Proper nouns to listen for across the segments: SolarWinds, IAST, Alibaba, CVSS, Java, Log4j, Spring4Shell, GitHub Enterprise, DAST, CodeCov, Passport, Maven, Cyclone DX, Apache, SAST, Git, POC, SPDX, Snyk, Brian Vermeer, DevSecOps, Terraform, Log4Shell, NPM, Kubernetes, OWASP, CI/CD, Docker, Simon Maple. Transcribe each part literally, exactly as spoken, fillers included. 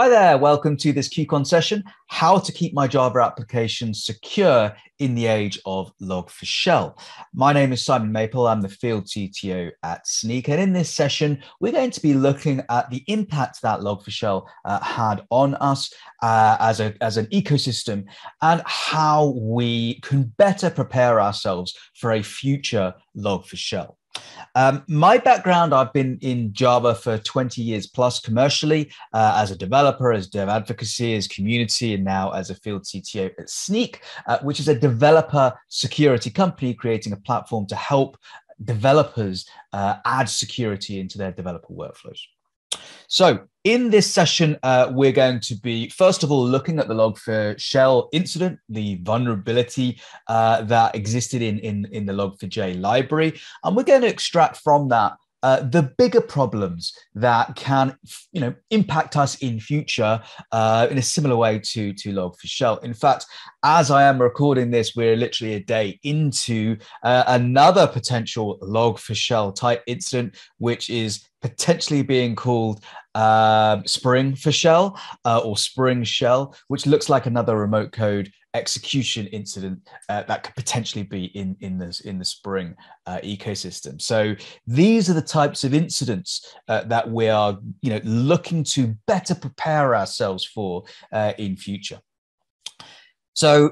Hi there, welcome to this QCon session, how to keep my Java application secure in the age of Log four Shell. My name is Simon Maple, I'm the field C T O at Snyk, and in this session, we're going to be looking at the impact that Log four Shell uh, had on us uh, as, a, as an ecosystem and how we can better prepare ourselves for a future Log four Shell. Um, my background, I've been in Java for twenty years plus commercially uh, as a developer, as dev advocacy, as community, and now as a field C T O at Snyk, uh, which is a developer security company creating a platform to help developers uh, add security into their developer workflows. So in this session, uh, we're going to be, first of all, looking at the Log four Shell incident, the vulnerability uh, that existed in, in, in the Log four J library. And we're going to extract from that uh, the bigger problems that can you know, impact us in future uh, in a similar way to, to Log four Shell. In fact, as I am recording this, we're literally a day into uh, another potential Log four Shell type incident, which is potentially being called uh, Spring four Shell uh, or Spring four Shell, which looks like another remote code execution incident uh, that could potentially be in, in, this, in the Spring uh, ecosystem. So these are the types of incidents uh, that we are you know, looking to better prepare ourselves for uh, in future. So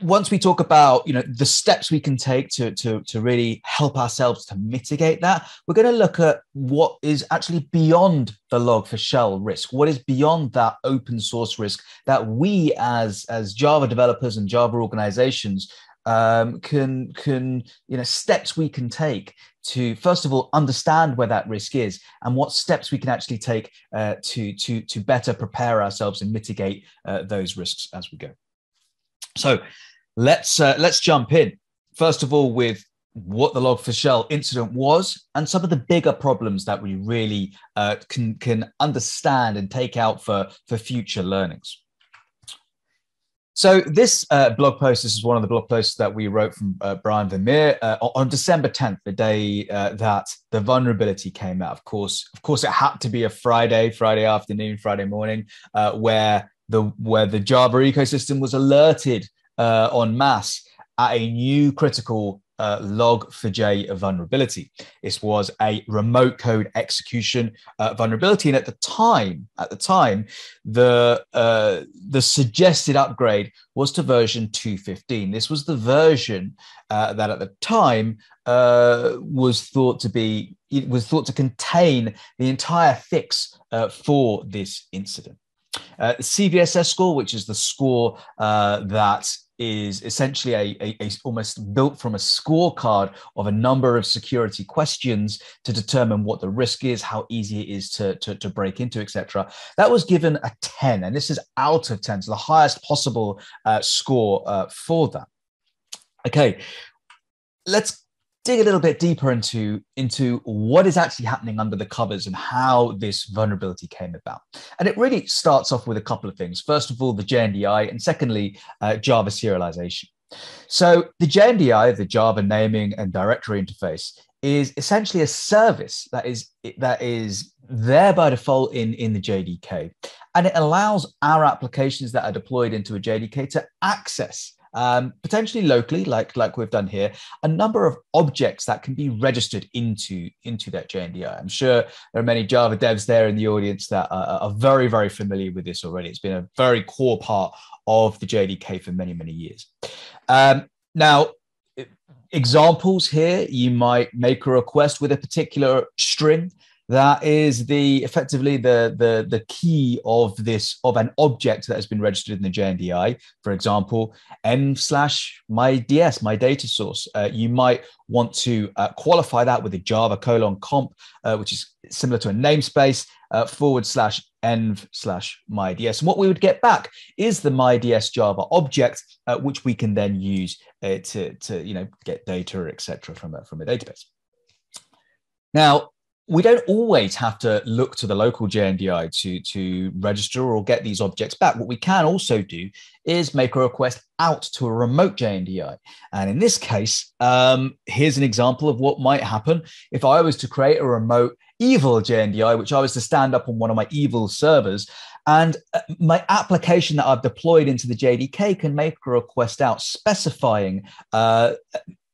once we talk about you know, the steps we can take to, to, to really help ourselves to mitigate that, we're going to look at what is actually beyond the Log four Shell risk, what is beyond that open source risk that we as, as Java developers and Java organizations um, can, can, you know, steps we can take to, first of all, understand where that risk is and what steps we can actually take uh, to, to, to better prepare ourselves and mitigate uh, those risks as we go. So let's uh, let's jump in, first of all, with what the Log four Shell incident was and some of the bigger problems that we really uh, can, can understand and take out for, for future learnings. So this uh, blog post, this is one of the blog posts that we wrote from uh, Brian Vermeer uh, on December tenth, the day uh, that the vulnerability came out. Of course, of course, it had to be a Friday, Friday afternoon, Friday morning, uh, where The, where the Java ecosystem was alerted uh, en masse at a new critical uh, Log four J vulnerability. This was a remote code execution uh, vulnerability, and at the time, at the time, the uh, the suggested upgrade was to version two point fifteen. This was the version uh, that at the time uh, was thought to be it was thought to contain the entire fix uh, for this incident. Uh, the C V S S score, which is the score uh, that is essentially a, a, a almost built from a scorecard of a number of security questions to determine what the risk is, how easy it is to, to, to break into, et cetera. That was given a ten, and this is out of ten, so the highest possible uh, score uh, for that. Okay, let's dig a little bit deeper into, into what is actually happening under the covers and how this vulnerability came about. And it really starts off with a couple of things. First of all, the J N D I, and secondly, uh, Java serialization. So the J N D I, the Java naming and directory interface, is essentially a service that is, that is there by default in, in the J D K. And it allows our applications that are deployed into a J D K to access Um, potentially locally, like, like we've done here, a number of objects that can be registered into, into that J N D I. I'm sure there are many Java devs there in the audience that are, are very, very familiar with this already. It's been a very core part of the J D K for many, many years. Um, now, examples here, you might make a request with a particular string. That is the effectively the, the, the key of this of an object that has been registered in the J N D I. For example, m slash my ds, my data source. Uh, you might want to uh, qualify that with a Java colon comp, uh, which is similar to a namespace, uh, forward slash env slash my ds. And what we would get back is the my ds Java object, uh, which we can then use uh, to, to you know get data, et cetera, from a, from a database. Now, we don't always have to look to the local J N D I to, to register or get these objects back. What we can also do is make a request out to a remote J N D I. And in this case, um, here's an example of what might happen if I was to create a remote evil J N D I, which I was to stand up on one of my evil servers. And my application that I've deployed into the J D K can make a request out specifying, uh,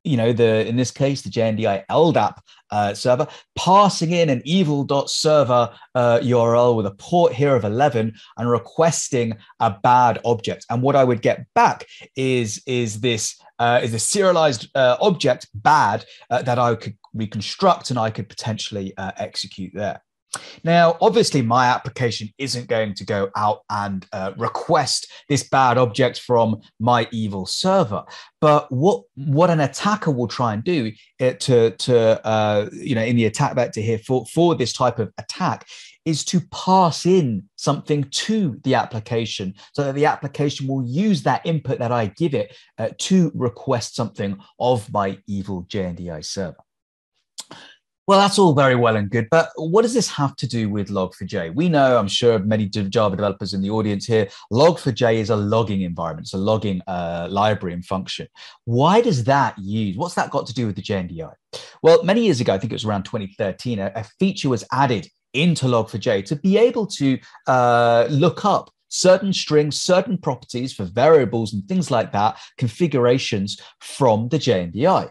you know, the in this case, the J N D I L D A P uh, server, passing in an evil.server uh, U R L with a port here of eleven and requesting a bad object. And what I would get back is, is this uh, is a serialized uh, object bad uh, that I could reconstruct and I could potentially uh, execute there. Now, obviously, my application isn't going to go out and uh, request this bad object from my evil server. But what what an attacker will try and do to to uh, you know in the attack vector here for for this type of attack is to pass in something to the application so that the application will use that input that I give it uh, to request something of my evil J N D I server. Well, that's all very well and good, but what does this have to do with log four j? We know, I'm sure many Java developers in the audience here, log four j is a logging environment. It's a logging uh, library and function. Why does that use? What's that got to do with the J N D I? Well, many years ago, I think it was around twenty thirteen, a, a feature was added into log four j to be able to uh, look up certain strings, certain properties for variables and things like that, configurations from the J N D I.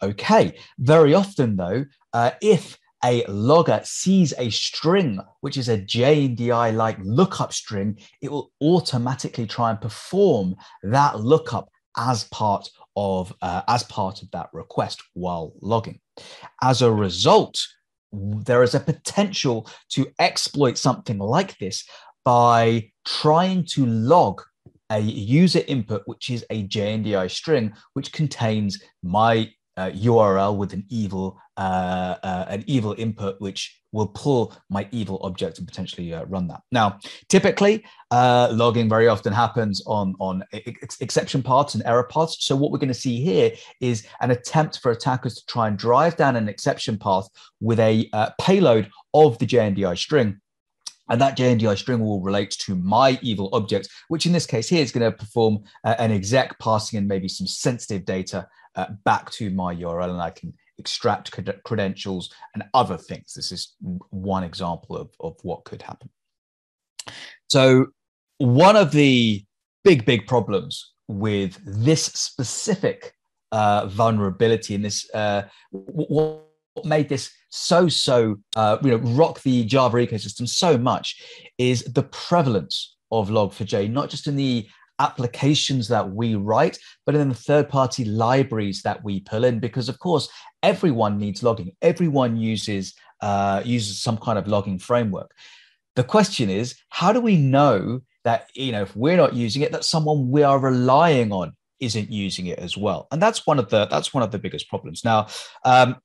Okay, very often though, uh, if a logger sees a string, which is a J N D I-like lookup string, it will automatically try and perform that lookup as part of, uh, as part of that request while logging. As a result, there is a potential to exploit something like this by trying to log a user input, which is a J N D I string, which contains my uh, U R L with an evil uh, uh, an evil input, which will pull my evil object and potentially uh, run that. Now, typically, uh, logging very often happens on, on ex exception paths and error paths. So what we're going to see here is an attempt for attackers to try and drive down an exception path with a uh, payload of the J N D I string. And that J N D I string will relate to my evil object, which in this case here is going to perform uh, an exec, passing in maybe some sensitive data uh, back to my U R L, and I can extract credentials and other things. This is one example of, of what could happen. So one of the big, big problems with this specific uh, vulnerability in this, uh, what made this so, so, uh, you know, rock the Java ecosystem so much is the prevalence of log four j, not just in the applications that we write, but in the third-party libraries that we pull in, because, of course, everyone needs logging. Everyone uses, uh, uses some kind of logging framework. The question is, how do we know that, you know, if we're not using it, that someone we are relying on isn't using it as well? And that's one of the, that's one of the biggest problems. Now, um,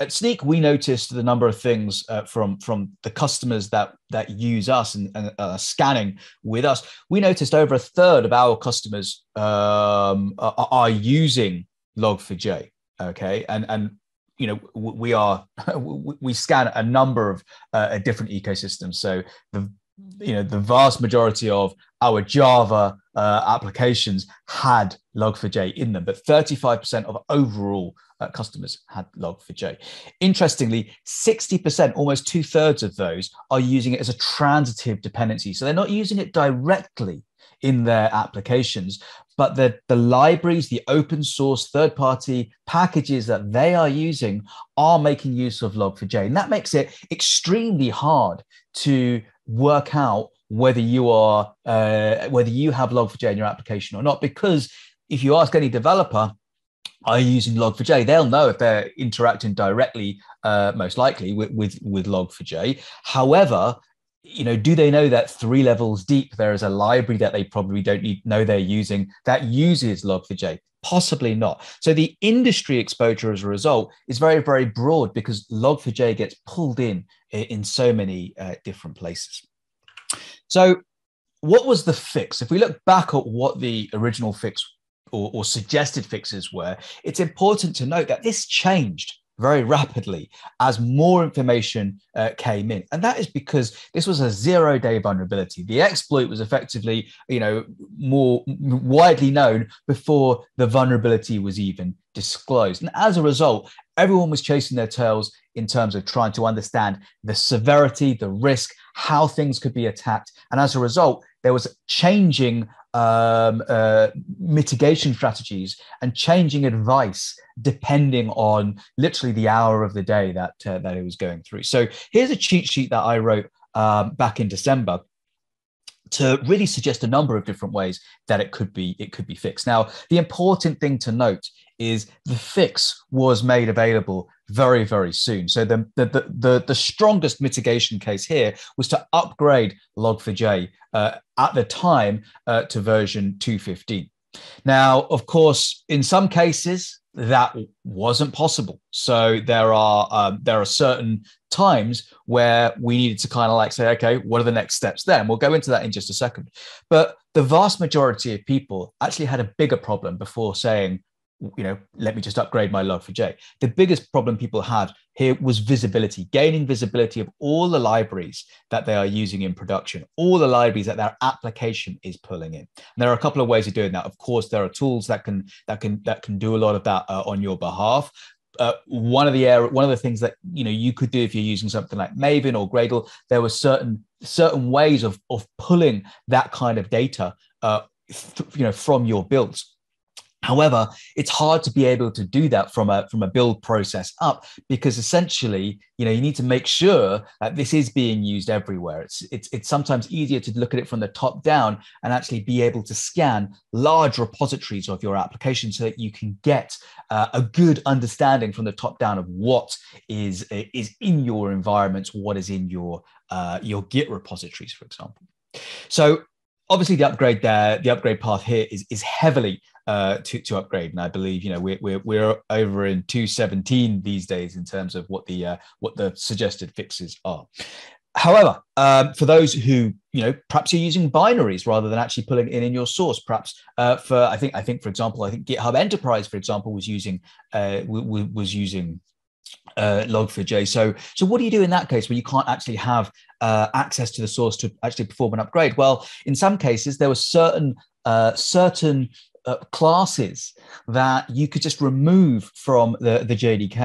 at Snyk, we noticed the number of things uh, from, from the customers that, that use us and, and uh, scanning with us. We noticed over a third of our customers um, are, are using log four j, okay? And, and you know, we, are, we scan a number of uh, different ecosystems. So the, you know, the vast majority of our Java uh, applications had log four j in them, but thirty-five percent of overall Uh, customers had log four j. Interestingly, sixty percent, almost two thirds of those are using it as a transitive dependency. So they're not using it directly in their applications, but the, the libraries, the open source third party packages that they are using are making use of log four j. And that makes it extremely hard to work out whether you are, uh, whether you have log four j in your application or not, because if you ask any developer, are you using log four j? They'll know if they're interacting directly, uh, most likely, with, with, with log four j. However, you know, do they know that three levels deep there is a library that they probably don't need, know they're using that uses log four j? Possibly not. So the industry exposure as a result is very, very broad because log four j gets pulled in in so many uh, different places. So what was the fix? If we look back at what the original fix was, Or, or suggested fixes were, it's important to note that this changed very rapidly as more information uh, came in. And that is because this was a zero-day vulnerability. The exploit was effectively, you know, more widely known before the vulnerability was even disclosed. And as a result, everyone was chasing their tails in terms of trying to understand the severity, the risk, how things could be attacked. And as a result, there was changing um, uh, mitigation strategies and changing advice depending on literally the hour of the day that, uh, that it was going through. So here's a cheat sheet that I wrote um, back in December to really suggest a number of different ways that it could be it could be fixed. Now, the important thing to note is the fix was made available very, very soon. So the the the, the, the strongest mitigation case here was to upgrade log four j uh, at the time uh, to version two point fifteen. Now, of course, in some cases that wasn't possible. So there are um, there are certain times where we needed to kind of like say, okay, what are the next steps then? We'll go into that in just a second. But the vast majority of people actually had a bigger problem before saying, you know, let me just upgrade my log four j. The biggest problem people had here was visibility, gaining visibility of all the libraries that they are using in production, all the libraries that their application is pulling in. And there are a couple of ways of doing that. Of course, there are tools that can that can that can do a lot of that uh, on your behalf. Uh, one of the area, one of the things that you know you could do if you're using something like Maven or Gradle, there were certain certain ways of of pulling that kind of data, uh, you know, from your builds. However, it's hard to be able to do that from a from a build process up, because essentially, you know, you need to make sure that this is being used everywhere. It's it's it's sometimes easier to look at it from the top down and actually be able to scan large repositories of your application so that you can get uh, a good understanding from the top down of what is is in your environments, what is in your uh, your Git repositories, for example. So obviously, the upgrade there, the upgrade path here is is heavily Uh, to, to upgrade, and I believe you know we're we're, we're over in two point seventeen these days in terms of what the uh, what the suggested fixes are. However, um, for those who you know perhaps you're using binaries rather than actually pulling in in your source, perhaps uh, for I think I think for example I think GitHub Enterprise, for example, was using uh, was using uh, log four j. So so what do you do in that case where you can't actually have uh, access to the source to actually perform an upgrade? Well, in some cases there were certain uh, certain Uh, classes that you could just remove from the, the J D K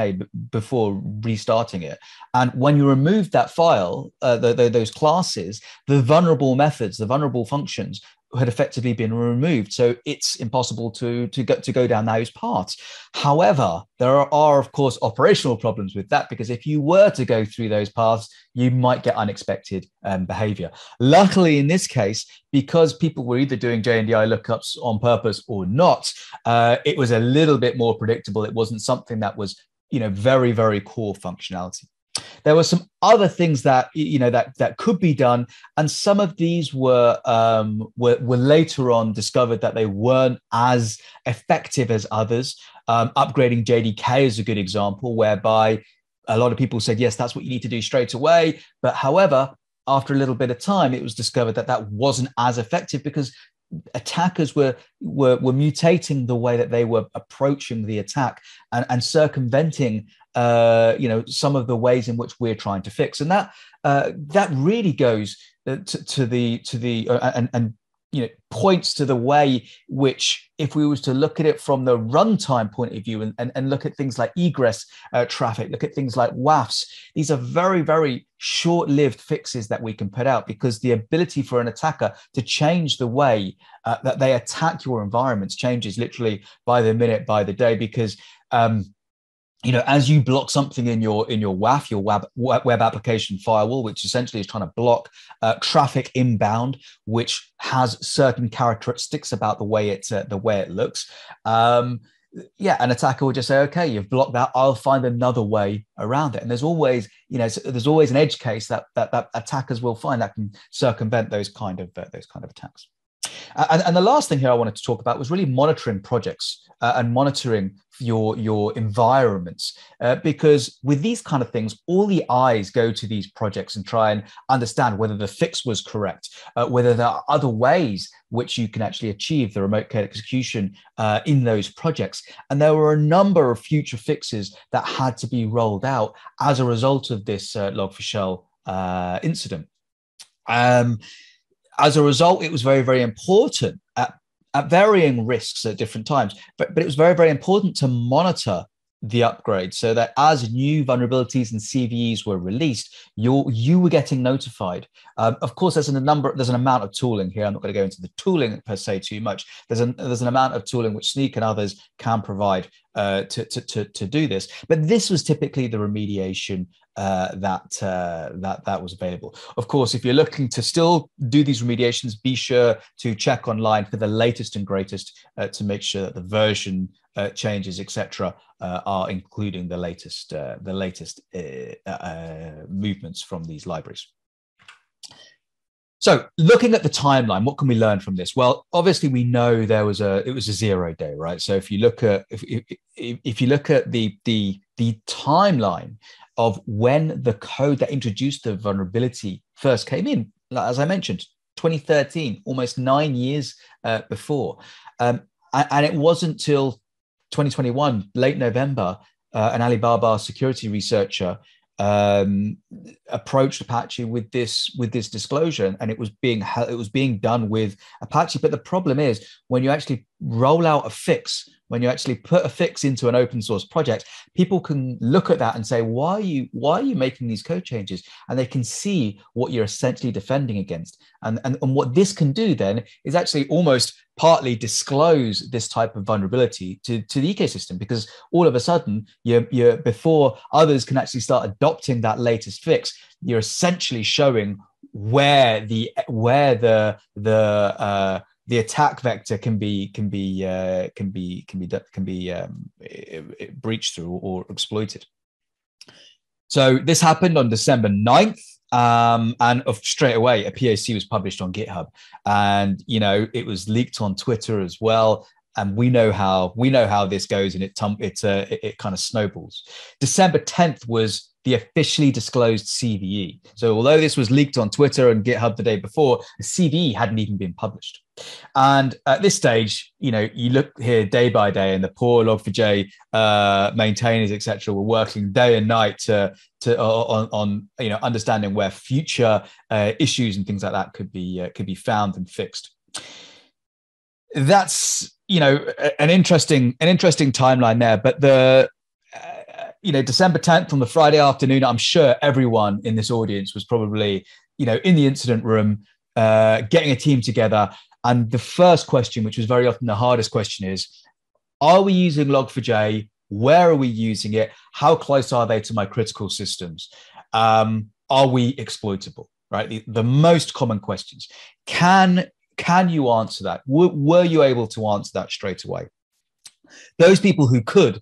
before restarting it. And when you remove that file, uh, the, the, those classes, the vulnerable methods, the vulnerable functions had effectively been removed. So it's impossible to, to, go, to go down those paths. However, there are, are, of course, operational problems with that, because if you were to go through those paths, you might get unexpected um, behavior. Luckily, in this case, because people were either doing J N D I lookups on purpose or not, uh, it was a little bit more predictable. It wasn't something that was, you know, very, very core functionality. There were some other things that you know that that could be done, and some of these were um, were, were later on discovered that they weren't as effective as others. Um, upgrading J D K is a good example, whereby a lot of people said, yes, that's what you need to do straight away. But however, after a little bit of time, it was discovered that that wasn't as effective because attackers were, were, were mutating the way that they were approaching the attack and, and circumventing uh, you know, some of the ways in which we're trying to fix. And that, uh, that really goes to, to the, to the uh, and, and you know, points to the way which, if we was to look at it from the runtime point of view and, and, and look at things like egress uh, traffic, look at things like W A Fs, these are very, very short-lived fixes that we can put out, because the ability for an attacker to change the way uh, that they attack your environments changes literally by the minute, by the day, because um, you know, as you block something in your in your W A F, your web web application firewall, which essentially is trying to block uh, traffic inbound, which has certain characteristics about the way it uh, the way it looks. Um, yeah, an attacker will just say, okay, you've blocked that. I'll find another way around it. And there's always, you know, there's always an edge case that that, that attackers will find that can circumvent those kind of uh, those kind of attacks. And, and the last thing here I wanted to talk about was really monitoring projects uh, and monitoring your, your environments, uh, because with these kind of things, all the eyes go to these projects and try and understand whether the fix was correct, uh, whether there are other ways which you can actually achieve the remote code execution uh, in those projects. And there were a number of future fixes that had to be rolled out as a result of this uh, log four shell uh, incident. Um, As a result, it was very, very important at, at varying risks at different times, but, but it was very, very important to monitor the upgrade, so that as new vulnerabilities and C V Es were released, you you were getting notified. Um, of course, there's a number, there's an amount of tooling here. I'm not going to go into the tooling per se too much. There's an there's an amount of tooling which Snyk and others can provide uh, to, to to to do this. But this was typically the remediation uh, that uh, that that was available. Of course, if you're looking to still do these remediations, be sure to check online for the latest and greatest uh, to make sure that the version Uh, changes, et cetera, uh, are including the latest uh, the latest uh, uh, movements from these libraries. So, looking at the timeline, what can we learn from this? Well, obviously, we know there was a it was a zero day, right? So, if you look at if if, if you look at the the the timeline of when the code that introduced the vulnerability first came in, as I mentioned, twenty thirteen, almost nine years uh, before, um, and it wasn't till twenty twenty-one, late November, uh, an Alibaba security researcher um, approached Apache with this with this disclosure, and it was being it was being done with Apache. But the problem is, when you actually roll out a fix, when you actually put a fix into an open source project, people can look at that and say, why are you why are you making these code changes? And they can see what you're essentially defending against. And, and, and what this can do then is actually almost partly disclose this type of vulnerability to, to the ecosystem, because all of a sudden, you're, you're, before others can actually start adopting that latest fix, you're essentially showing where the where the the uh, the attack vector can be can be uh, can be can be can be um, breached through or exploited. So this happened on December ninth, um, and of straight away a P O C was published on GitHub, and you know it was leaked on Twitter as well. And we know how we know how this goes, and it it uh, it, it kind of snowballs. December tenth was the officially disclosed C V E. So although this was leaked on Twitter and GitHub the day before, the C V E hadn't even been published. And at this stage, you know, you look here day by day, and the poor log four j uh, maintainers, et cetera, were working day and night to, to on, on, you know, understanding where future uh, issues and things like that could be uh, could be found and fixed. That's, you know, an interesting an interesting timeline there, but the you know, December tenth on the Friday afternoon, I'm sure everyone in this audience was probably, you know, in the incident room, uh, getting a team together. And the first question, which was very often the hardest question, is, are we using log four j? Where are we using it? How close are they to my critical systems? Um, are we exploitable, right? The, the most common questions. Can, can you answer that? W- were you able to answer that straight away? Those people who could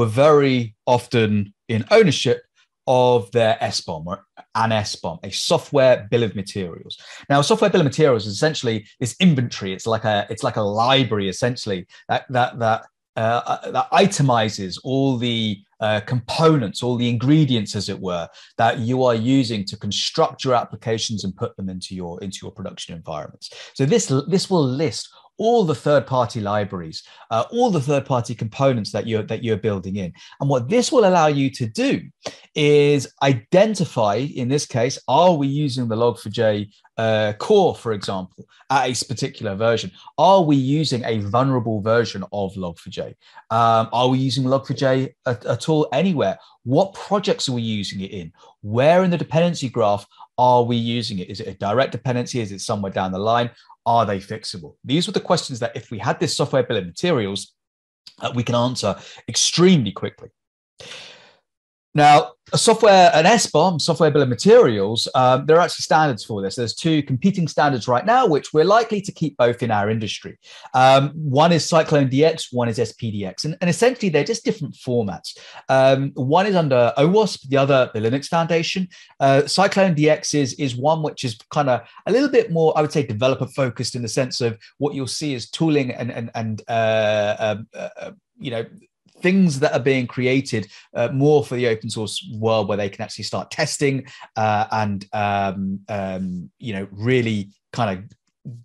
were very often in ownership of their S BOM or an S BOM, a software bill of materials. Now, a software bill of materials is essentially this inventory. It's like a it's like a library essentially that that that uh, that itemizes all the uh, components, all the ingredients, as it were, that you are using to construct your applications and put them into your into your production environments. So this this will list all the third-party libraries, uh, all the third-party components that you're that you're building in. And what this will allow you to do is identify, in this case, are we using the log four j uh, core, for example, at a particular version? Are we using a vulnerable version of log four j? Um, are we using log four j at, at all anywhere? What projects are we using it in? Where in the dependency graph are we using it? Is it a direct dependency? Is it somewhere down the line? Are they fixable? These were the questions that if we had this software bill of materials, uh, we can answer extremely quickly. Now, a software, an S BOM, software bill of materials, um, there are actually standards for this. There's two competing standards right now, which we're likely to keep both in our industry. Um, one is Cyclone D X, one is S P D X. And, and essentially, they're just different formats. Um, one is under OWASP, the other, the Linux Foundation. Uh, Cyclone D X is, is one which is kind of a little bit more, I would say, developer-focused, in the sense of what you'll see is tooling and, and, and uh, uh, uh, you know, things that are being created uh, more for the open source world, where they can actually start testing uh, and um, um, you know really kind of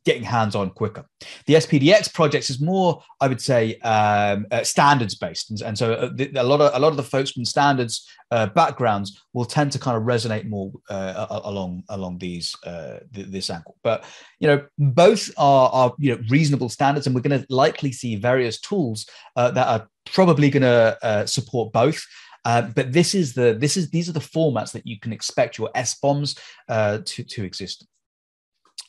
getting hands-on quicker. The S P D X projects is more, I would say, um, uh, standards-based. And, and so a, a, lot of, a lot of the folks from standards uh, backgrounds will tend to kind of resonate more uh, along along these uh, th this angle. But, you know, both are, are, you know, reasonable standards, and we're going to likely see various tools uh, that are probably going to uh, support both. Uh, but this is the, this is, these are the formats that you can expect your S BOMs uh, to, to exist.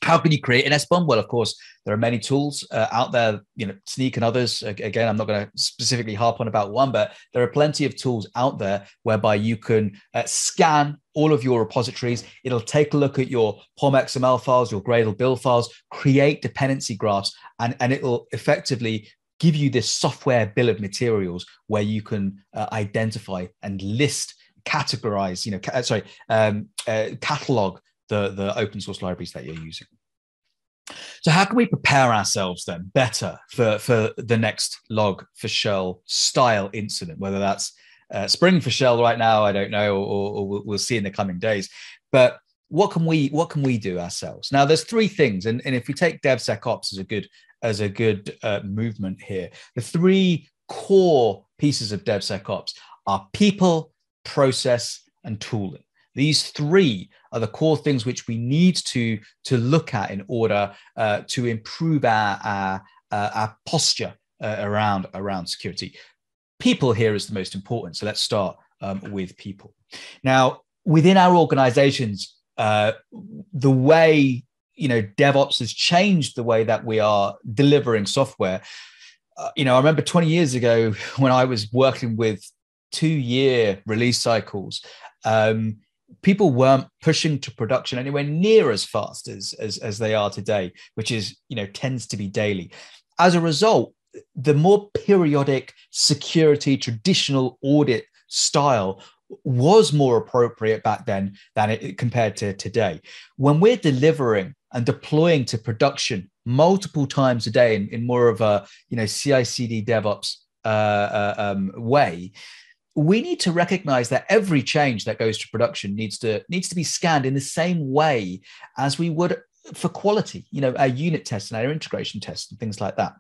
How can you create an S BOM? Well, of course, there are many tools uh, out there, you know, Snyk and others. Again, I'm not going to specifically harp on about one, but there are plenty of tools out there whereby you can uh, scan all of your repositories. It'll take a look at your P O M X M L files, your Gradle build files, create dependency graphs, and, and it will effectively give you this software bill of materials where you can uh, identify and list, categorize, you know, ca sorry, um, uh, catalog the, the open source libraries that you're using. So how can we prepare ourselves then better for, for the next log four shell style incident, whether that's uh, Spring four shell right now, I don't know, or, or we'll, we'll see in the coming days. But what can we, what can we do ourselves? Now, there's three things. And, and if we take DevSecOps as a good as a good uh, movement here. The three core pieces of DevSecOps are people, process, and tooling. These three are the core things which we need to, to look at in order uh, to improve our, our, uh, our posture uh, around, around security. People here is the most important. So let's start um, with people. Now, within our organizations, uh, the way you know, DevOps has changed the way that we are delivering software. Uh, you know, I remember twenty years ago when I was working with two-year release cycles, um, people weren't pushing to production anywhere near as fast as, as, as they are today, which is, you know, tends to be daily. As a result, the more periodic security, traditional audit style was more appropriate back then than it compared to today. When we're delivering and deploying to production multiple times a day in, in more of a, you know, C I C D DevOps uh, uh, um, way, we need to recognize that every change that goes to production needs to, needs to be scanned in the same way as we would for quality, you know, our unit tests and our integration tests and things like that.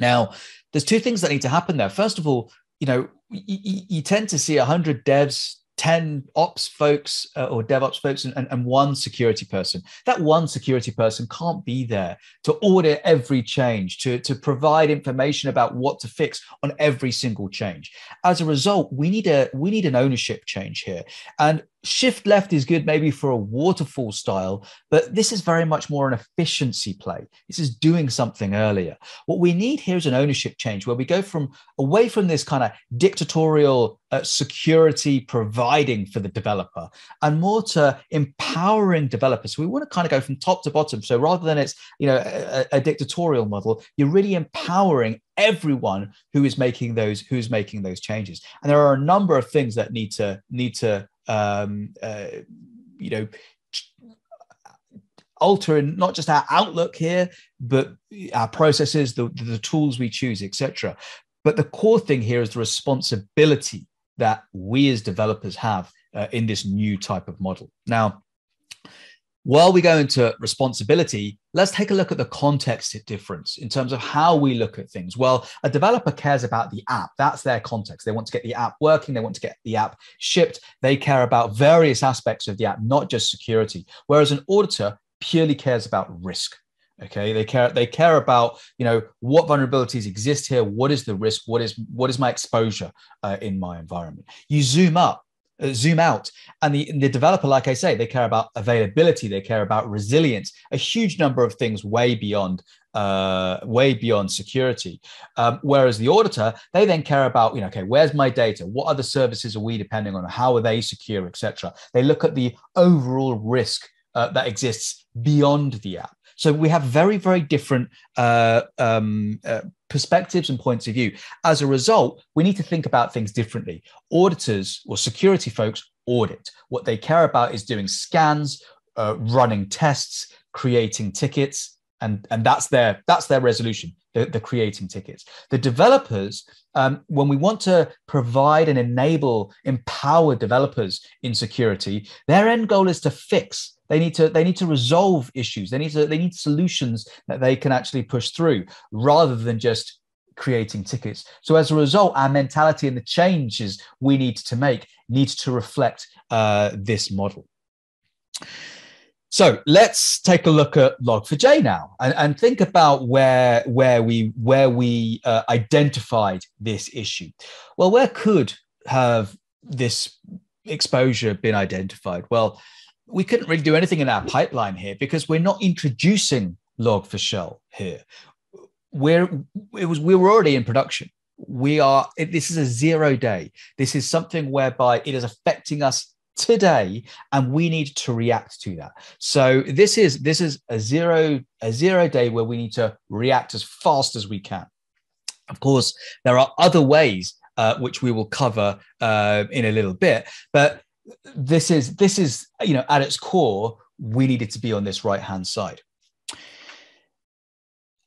Now, there's two things that need to happen there. First of all, you know, you, you tend to see a hundred devs, ten ops folks uh, or DevOps folks, and, and, and one security person. That one security person can't be there to audit every change, to, to provide information about what to fix on every single change. As a result, we need a we need an ownership change here. And shift left is good maybe for a waterfall style, but this is very much more an efficiency play. This is doing something earlier. What we need here is an ownership change where we go from away from this kind of dictatorial uh, security providing for the developer and more to empowering developers. So we want to kind of go from top to bottom. So rather than it's, you know, a, a dictatorial model, you're really empowering everyone who is making those who's making those changes. And there are a number of things that need to need to um uh, you know, altering not just our outlook here, but our processes, the the tools we choose, etc. But the core thing here is the responsibility that we as developers have uh, in this new type of model. Now, while we go into responsibility, let's take a look at the context difference in terms of how we look at things. Well, a developer cares about the app. That's their context. They want to get the app working. They want to get the app shipped. They care about various aspects of the app, not just security. Whereas an auditor purely cares about risk. Okay, they care. They care about, you know, what vulnerabilities exist here. What is the risk? What is what is my exposure uh, in my environment? You zoom up. Zoom out. And the, the developer, like I say, they care about availability. They care about resilience, a huge number of things way beyond uh, way beyond security. Um, whereas the auditor, they then care about, you know, okay, where's my data? What other services are we depending on? How are they secure, et cetera? They look at the overall risk uh, that exists beyond the app. So we have very, very different uh, um, uh, perspectives and points of view. As a result, we need to think about things differently. Auditors or security folks audit. What they care about is doing scans, uh, running tests, creating tickets, and, and that's their, that's their resolution, the, the creating tickets. The developers, um, when we want to provide and enable, empower developers in security, their end goal is to fix They need to they need to resolve issues. They need to they need solutions that they can actually push through, rather than just creating tickets. So as a result, our mentality and the changes we need to make needs to reflect uh, this model. So let's take a look at log four j now and, and think about where where we where we uh, identified this issue. Well, where could have this exposure been identified? Well, we couldn't really do anything in our pipeline here because we're not introducing log four shell here. We're, it was, we were already in production. We are, it, this is a zero day. This is something whereby it is affecting us today and we need to react to that. So this is, this is a zero, a zero day where we need to react as fast as we can. Of course, there are other ways uh, which we will cover uh, in a little bit, but This is, this is, you know, at its core, we needed to be on this right-hand side.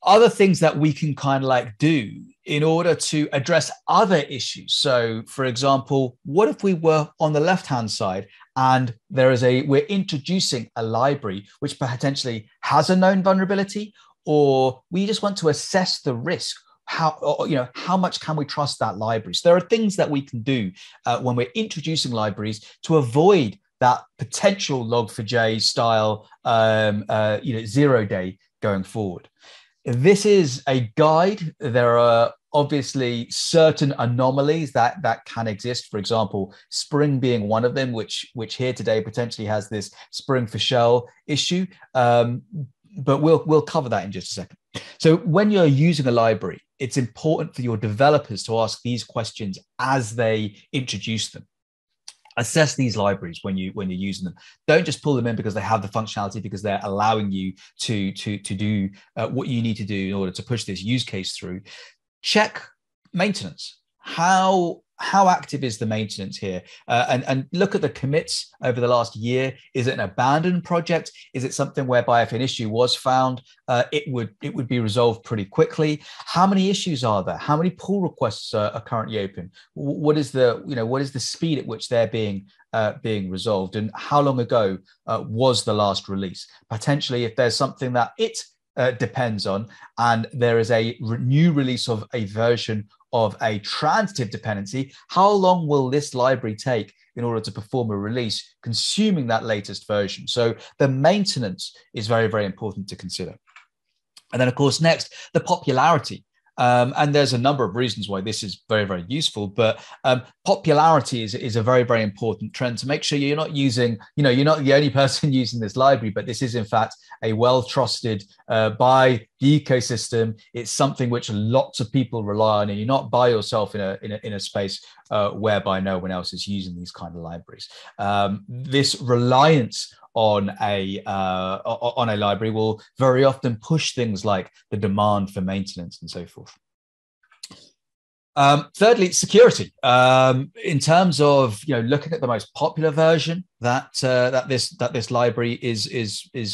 Other things that we can kind of like do in order to address other issues. So, for example, what if we were on the left-hand side and there is a, we're introducing a library which potentially has a known vulnerability, or we just want to assess the risk. How, or, you know, how much can we trust that library? So there are things that we can do uh, when we're introducing libraries to avoid that potential log four j style, um, uh, you know, zero day going forward. This is a guide. There are obviously certain anomalies that that can exist. For example, Spring being one of them, which which here today potentially has this Spring four shell issue. Um, but we'll we'll cover that in just a second. So when you're using a library, it's important for your developers to ask these questions as they introduce them. Assess these libraries when you when you're using them. Don't just pull them in because they have the functionality, because they're allowing you to to to do uh, what you need to do in order to push this use case through. Check maintenance. How how active is the maintenance here? Uh, and, and look at the commits over the last year. Is it an abandoned project? Is it something whereby if an issue was found, uh, it would it would be resolved pretty quickly? How many issues are there? How many pull requests are, are currently open? What is the you know what is the speed at which they're being uh, being resolved? And how long ago uh, was the last release? Potentially, if there's something that it uh, depends on, and there is a re- new release of a version of a transitive dependency, how long will this library take in order to perform a release consuming that latest version? So the maintenance is very, very important to consider. And then, of course, next, the popularity. Um, and there's a number of reasons why this is very, very useful, but um, popularity is, is a very, very important trend to make sure you're not using, you know, you're not the only person using this library, but this is in fact a well-trusted uh, by the ecosystem. It's something which lots of people rely on, and you're not by yourself in a, in a, in a space uh, whereby no one else is using these kind of libraries. Um, this reliance on a uh, on a library will very often push things like the demand for maintenance and so forth. Um, thirdly, security. Um, in terms of you know looking at the most popular version that uh, that this that this library is is is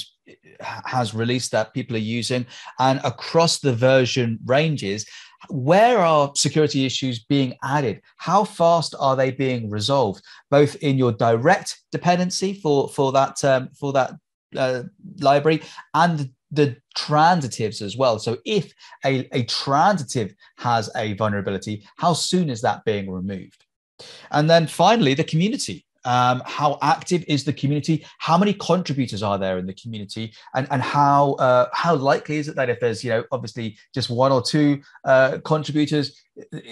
has released that people are using, and across the version ranges, where are security issues being added? How fast are they being resolved? Both in your direct dependency for for that um, for that uh, library and the transitives as well. So if a, a transitive has a vulnerability, how soon is that being removed? And then finally, the community. Um, how active is the community? How many contributors are there in the community? And, and how uh, how likely is it that if there's, you know, obviously just one or two uh, contributors,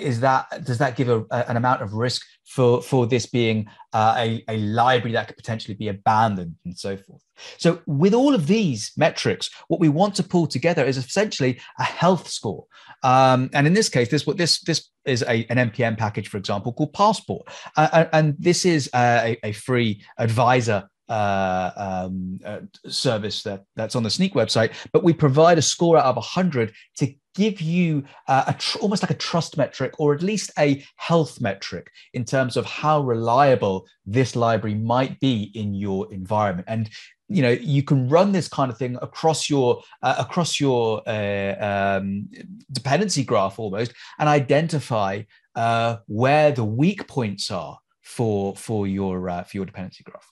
is that does that give a, an amount of risk for, for this being uh, a, a library that could potentially be abandoned and so forth? So with all of these metrics, what we want to pull together is essentially a health score. Um, and in this case, this what this this is a, an N P M package, for example, called Passport, uh, and this is a, a free advisor uh, um, uh, service that that's on the Snyk website. But we provide a score out of one hundred to give you uh, a tr almost like a trust metric, or at least a health metric, in terms of how reliable this library might be in your environment. And you know, you can run this kind of thing across your uh, across your uh, um, dependency graph almost, and identify uh, where the weak points are for for your uh, for your dependency graph.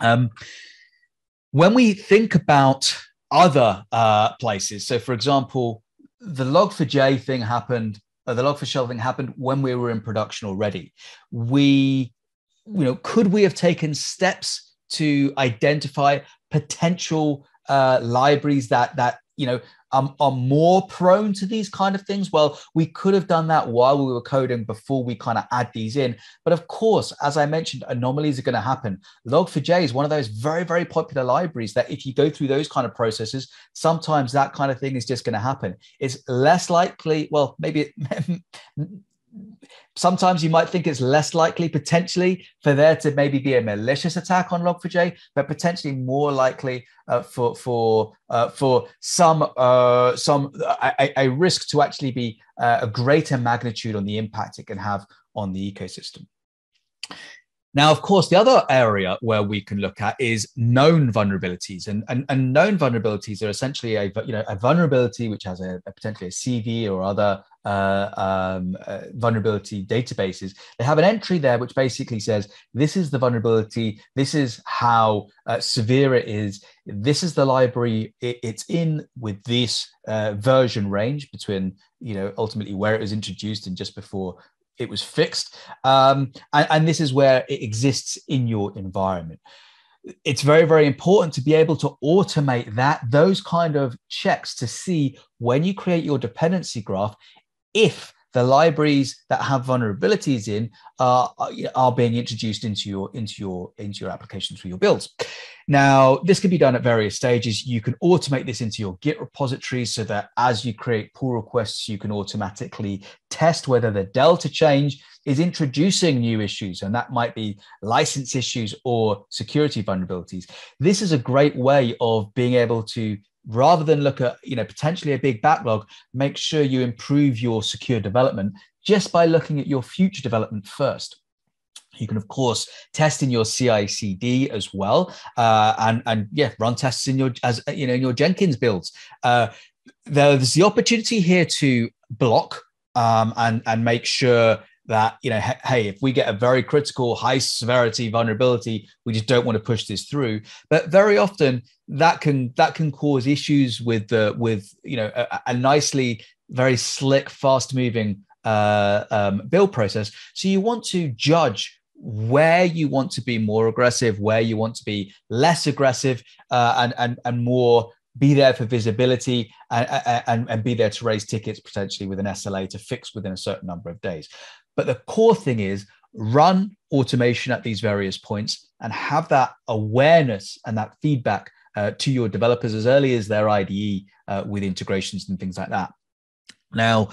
Um, When we think about other uh, places, so for example, the log four j thing happened, or the log four shell thing happened when we were in production already. We, you know, could we have taken steps to identify potential uh, libraries that that you know um, are more prone to these kind of things? Well, we could have done that while we were coding before we kind of add these in. But of course, as I mentioned, anomalies are going to happen. log four j is one of those very, very popular libraries that if you go through those kind of processes, sometimes that kind of thing is just going to happen. It's less likely, well, maybe it, sometimes you might think it's less likely potentially for there to maybe be a malicious attack on log four j, but potentially more likely uh, for for uh, for some uh, some a, a risk to actually be uh, a greater magnitude on the impact it can have on the ecosystem. Now, of course, the other area where we can look at is known vulnerabilities, and and, and known vulnerabilities are essentially a you know a vulnerability which has a, a potentially a C V E or other uh, um, uh, vulnerability databases. They have an entry there which basically says this is the vulnerability, this is how uh, severe it is, this is the library it, it's in with this uh, version range between you know ultimately where it was introduced and just before it was fixed, um, and, and this is where it exists in your environment. It's very, very important to be able to automate that, those kind of checks to see when you create your dependency graph, if the libraries that have vulnerabilities in uh, are being introduced into your, into your, into your applications for your builds. Now, this can be done at various stages. You can automate this into your Git repository so that as you create pull requests, you can automatically test whether the delta change is introducing new issues, and that might be license issues or security vulnerabilities. This is a great way of being able to, rather than look at you know potentially a big backlog, make sure you improve your secure development just by looking at your future development first. You can, of course, test in your C I C D as well, uh, and and yeah, run tests in your as you know in your Jenkins builds. Uh, there's the opportunity here to block um, and and make sure that you know, hey, if we get a very critical, high severity vulnerability, we just don't want to push this through. But very often that can that can cause issues with the with you know a, a nicely, very slick, fast moving uh, um, build process. So you want to judge where you want to be more aggressive, where you want to be less aggressive, uh, and, and, and more be there for visibility and, and, and be there to raise tickets potentially with an S L A to fix within a certain number of days. But the core thing is run automation at these various points and have that awareness and that feedback uh, to your developers as early as their I D E uh, with integrations and things like that. Now,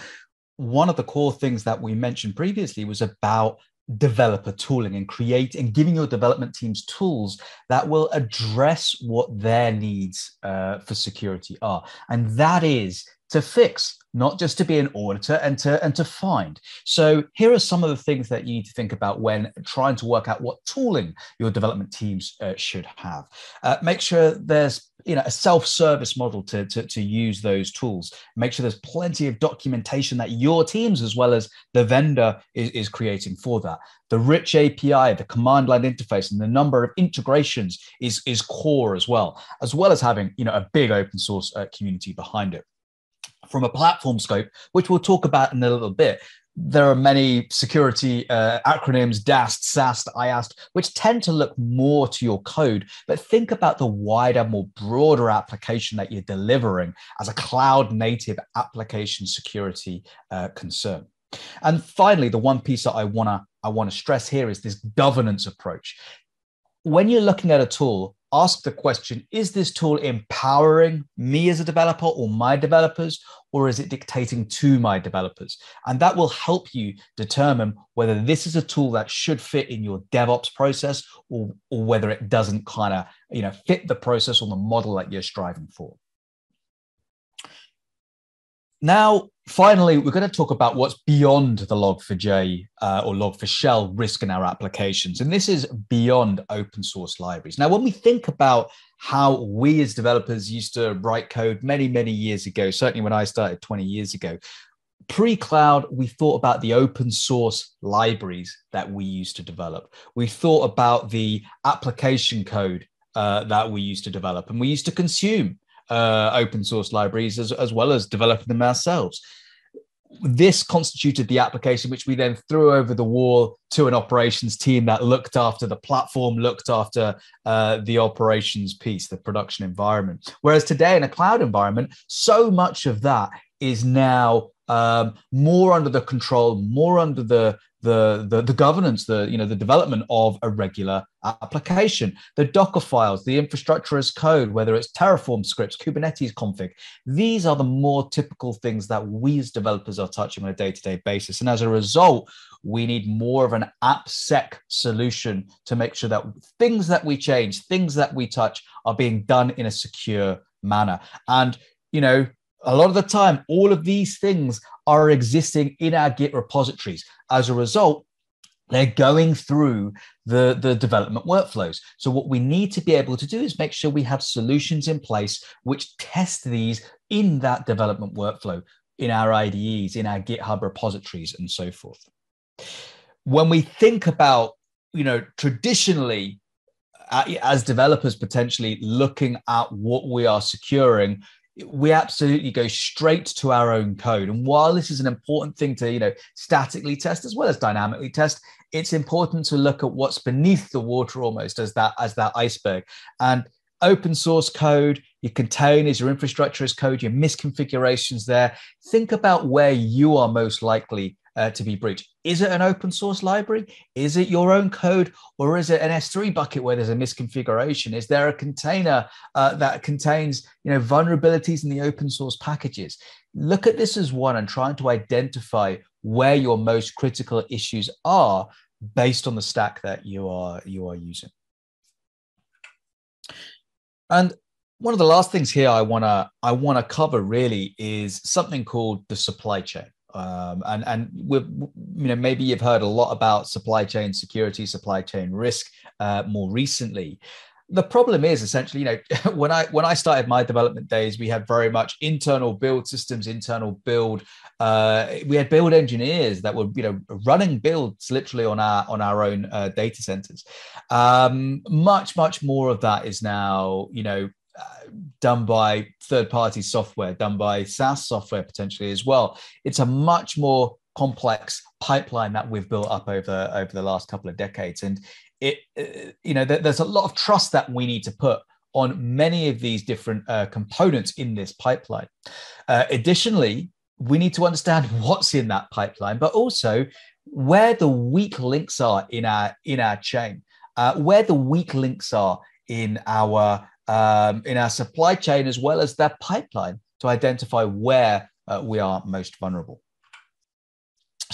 one of the core things that we mentioned previously was about developer tooling and create and giving your development teams tools that will address what their needs uh, for security are. And that is to fix, not just to be an auditor and to, and to find. So here are some of the things that you need to think about when trying to work out what tooling your development teams uh, should have. Uh, make sure there's you know, a self-service model to, to, to use those tools. Make sure there's plenty of documentation that your teams, as well as the vendor, is, is creating for that. The rich A P I, the command line interface, and the number of integrations is, is core as well, as well as having you know, a big open source uh, community behind it. From a platform scope, which we'll talk about in a little bit, there are many security uh, acronyms, DAST, SAST, IAST, which tend to look more to your code, but think about the wider, more broader application that you're delivering as a cloud-native application security uh, concern. And finally, the one piece that I wanna, I wanna stress here is this governance approach. When you're looking at a tool, ask the question, is this tool empowering me as a developer or my developers, or is it dictating to my developers? And that will help you determine whether this is a tool that should fit in your DevOps process or, or whether it doesn't kind of you know, fit the process or the model that you're striving for. Now, finally, we're going to talk about what's beyond the log four j uh, or log four shell risk in our applications. And this is beyond open source libraries. Now, when we think about how we as developers used to write code many, many years ago, certainly when I started twenty years ago, pre-cloud, we thought about the open source libraries that we used to develop. We thought about the application code uh, that we used to develop, and we used to consume uh, open source libraries as, as well as developing them ourselves. This constituted the application which we then threw over the wall to an operations team that looked after the platform, looked after uh, the operations piece, the production environment. Whereas today in a cloud environment, so much of that is now um, more under the control, more under the The, the the governance, the you know the development of a regular application, the Docker files, the infrastructure as code, whether it's Terraform scripts, Kubernetes config. These are the more typical things that we as developers are touching on a day-to-day basis. And as a result, we need more of an AppSec solution to make sure that things that we change, things that we touch are being done in a secure manner. And, you know, a lot of the time, all of these things are existing in our Git repositories. As a result, they're going through the, the development workflows. So what we need to be able to do is make sure we have solutions in place which test these in that development workflow, in our I D Es, in our GitHub repositories, and so forth. When we think about, you know, traditionally, as developers potentially looking at what we are securing, we absolutely go straight to our own code. And while this is an important thing to, you know, statically test as well as dynamically test, it's important to look at what's beneath the water almost as that, as that iceberg. And open source code, your containers, your infrastructure as code, your misconfigurations there. Think about where you are most likely uh, to be breached. Is it an open source library? Is it your own code? Or is it an S three bucket where there's a misconfiguration? Is there a container uh, that contains, you know, vulnerabilities in the open source packages? Look at this as one and trying to identify where your most critical issues are based on the stack that you are, you are using. And one of the last things here I want to I want to cover really is something called the supply chain. Um, and and we're, you know, maybe you've heard a lot about supply chain security, supply chain risk uh, more recently. The problem is essentially, you know, when I when I started my development days, we had very much internal build systems, internal build. Uh, we had build engineers that were, you know, running builds literally on our on our own uh, data centers. Um, much much more of that is now, you know, Uh, done by third-party software, done by SaaS software potentially as well. It's a much more complex pipeline that we've built up over, over the last couple of decades. And it, uh, you know, th there's a lot of trust that we need to put on many of these different uh, components in this pipeline. Uh, additionally, we need to understand what's in that pipeline, but also where the weak links are in our, in our chain, uh, where the weak links are in our Um, in our supply chain, as well as that pipeline, to identify where uh, we are most vulnerable.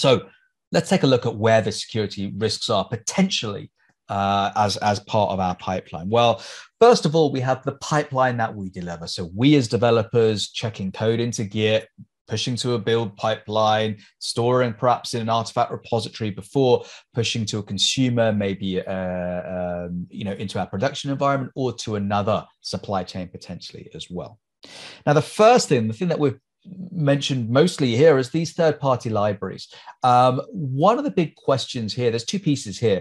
So let's take a look at where the security risks are potentially uh, as, as part of our pipeline. Well, first of all, we have the pipeline that we deliver. So we as developers checking code into Git, pushing to a build pipeline, storing perhaps in an artifact repository before pushing to a consumer, maybe uh, um, you know, into our production environment or to another supply chain potentially as well. Now, the first thing, the thing that we've mentioned mostly here is these third-party libraries. Um, one of the big questions here, there's two pieces here.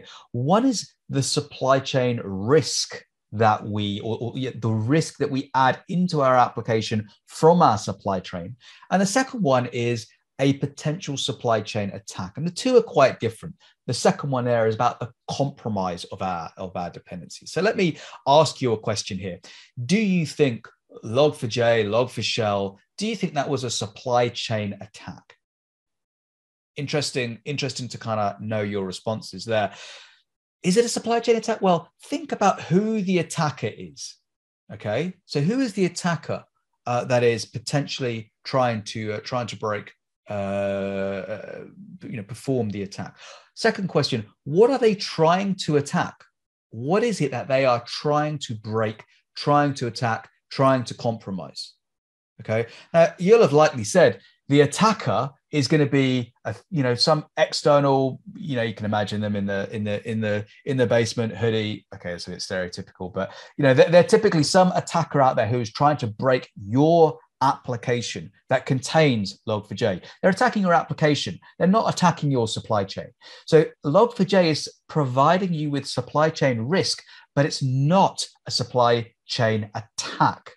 One is the supply chain risk that we, or, or the risk that we add into our application from our supply chain. And the second one is a potential supply chain attack. And the two are quite different. The second one there is about the compromise of our, of our dependency. So let me ask you a question here. Do you think log four j, log four shell, do you think that was a supply chain attack? Interesting, interesting to kind of know your responses there. Is it a supply chain attack? Well, think about who the attacker is, okay? So who is the attacker uh, that is potentially trying to, uh, trying to break, uh, uh, you know, perform the attack? Second question, what are they trying to attack? What is it that they are trying to break, trying to attack, trying to compromise? Okay, now you'll have likely said, the attacker is going to be, a, you know, some external, you know, you can imagine them in the in the in the in the basement hoodie. Okay, that's a bit stereotypical, but you know, they're, they're typically some attacker out there who is trying to break your application that contains log four j. They're attacking your application. They're not attacking your supply chain. So log four j is providing you with supply chain risk, but it's not a supply chain attack.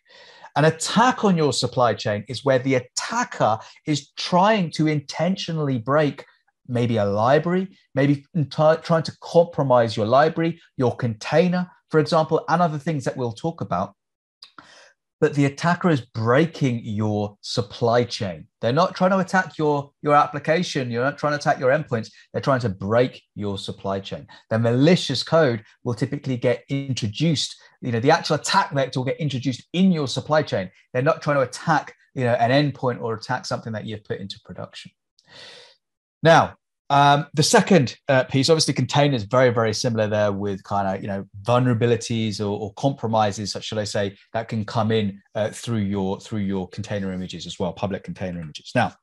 An attack on your supply chain is where the attacker is trying to intentionally break maybe a library, maybe trying to compromise your library, your container, for example, and other things that we'll talk about. But the attacker is breaking your supply chain. They're not trying to attack your, your application. You're not trying to attack your endpoints. They're trying to break your supply chain. The malicious code will typically get introduced. You know, the actual attack vector will get introduced in your supply chain. They're not trying to attack, you know, an endpoint or attack something that you've put into production. Now, Um, the second uh, piece, obviously, containers, very, very similar there with kind of, you know, vulnerabilities or, or compromises, should I say, that can come in uh, through your through your container images as well, public container images. Now,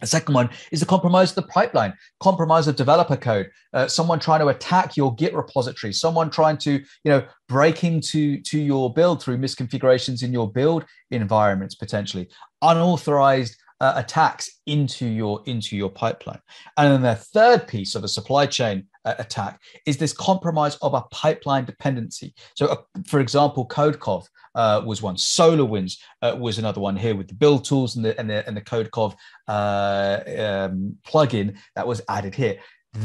the second one is the compromise of the pipeline, compromise of developer code, uh, someone trying to attack your Git repository, someone trying to, you know, break into to your build through misconfigurations in your build environments, potentially unauthorized Uh, attacks into your into your pipeline. And then the third piece of a supply chain uh, attack is this compromise of a pipeline dependency. So uh, for example, CodeCov uh, was one, SolarWinds uh, was another one here with the build tools and the and the, and the CodeCov uh, um, plugin that was added here.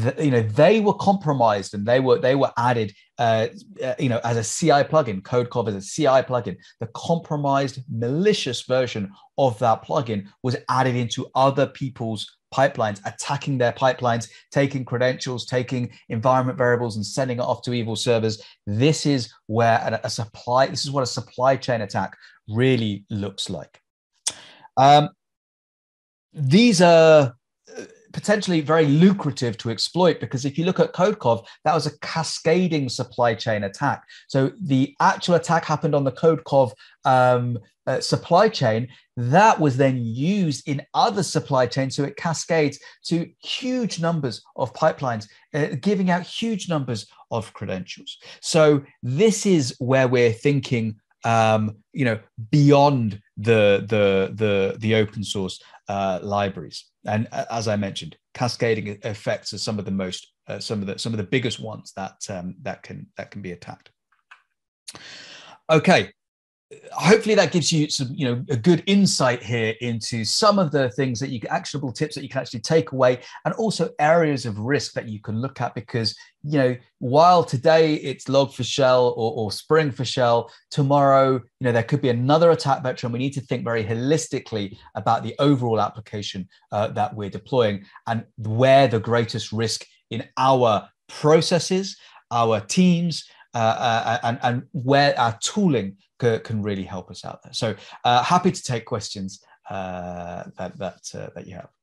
The, you know, they were compromised and they were they were added uh, uh, you know, as a C I plugin, CodeCov as a C I plugin. The compromised malicious version of that plugin was added into other people's pipelines, attacking their pipelines, taking credentials, taking environment variables and sending it off to evil servers. This is where a, a supply this is what a supply chain attack really looks like. Um, these are potentially very lucrative to exploit, because if you look at CodeCov, that was a cascading supply chain attack. So the actual attack happened on the CodeCov um, uh, supply chain. That was then used in other supply chains, so it cascades to huge numbers of pipelines, uh, giving out huge numbers of credentials. So this is where we're thinking, um, you know, beyond the the the the open source uh, libraries. And as I mentioned, cascading effects are some of the most, uh, some of the some of the biggest ones that um, that can that can be attacked. Okay, hopefully that gives you some, you know, a good insight here into some of the things that you can, actionable tips that you can actually take away, and also areas of risk that you can look at, because, you know, while today it's Log four Shell or, or Spring four Shell, tomorrow, you know, there could be another attack vector, and we need to think very holistically about the overall application uh, that we're deploying and where the greatest risk in our processes, our teams, uh, uh, and, and where our tooling can really help us out there. So uh, happy to take questions uh, that, that, uh, that you have.